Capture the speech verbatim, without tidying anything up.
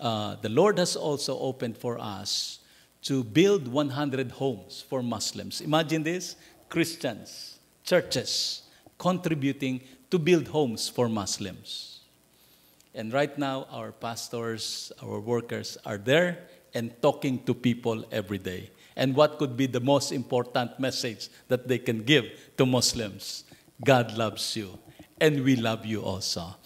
uh, the Lord has also opened for us to build one hundred homes for Muslims. Imagine this, Christians, churches contributing to build homes for Muslims. And right now, our pastors, our workers are there and talking to people every day. And what could be the most important message that they can give to Muslims? God loves you, and we love you also.